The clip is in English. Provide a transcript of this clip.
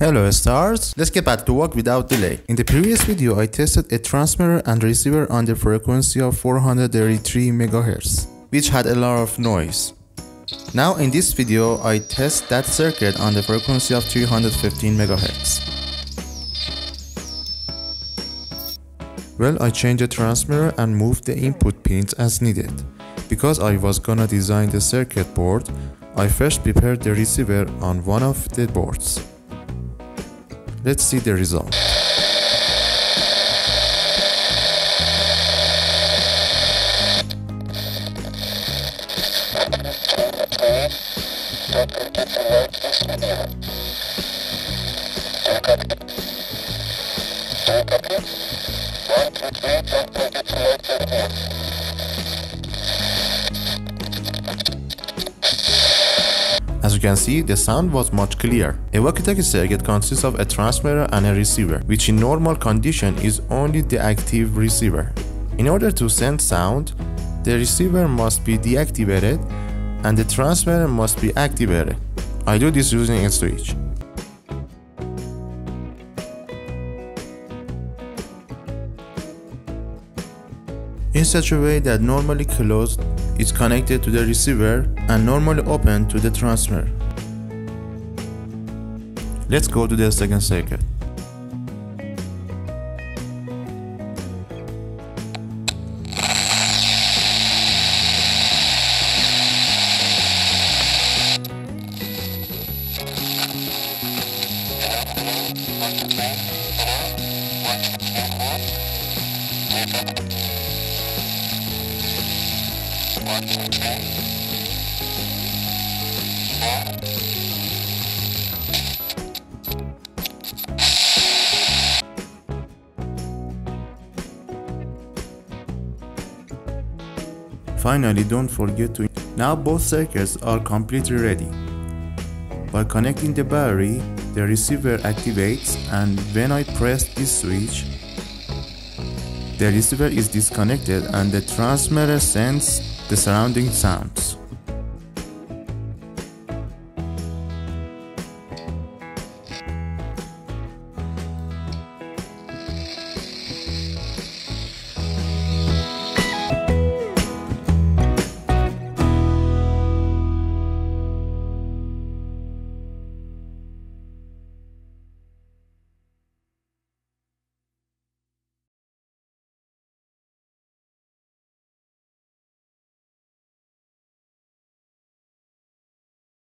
Hello stars, let's get back to work without delay. In the previous video I tested a transmitter and receiver on the frequency of 433 MHz, which had a lot of noise. Now in this video I test that circuit on the frequency of 315 MHz. Well, I changed the transmitter and moved the input pins as needed. Because I was gonna design the circuit board, I first prepared the receiver on one of the boards. Let's see the result. As you can see, the sound was much clearer. A wakitaki circuit consists of a transmitter and a receiver, which in normal condition is only the active receiver. In order to send sound, the receiver must be deactivated and the transmitter must be activated. I do this using a switch. In such a way that normally closed is connected to the receiver and normally open to the transmitter. Let's go to the second circuit. Finally, don't forget to... Now both circuits are completely ready. By connecting the battery, the receiver activates, and when I press this switch, the receiver is disconnected and the transmitter sends the surrounding sounds.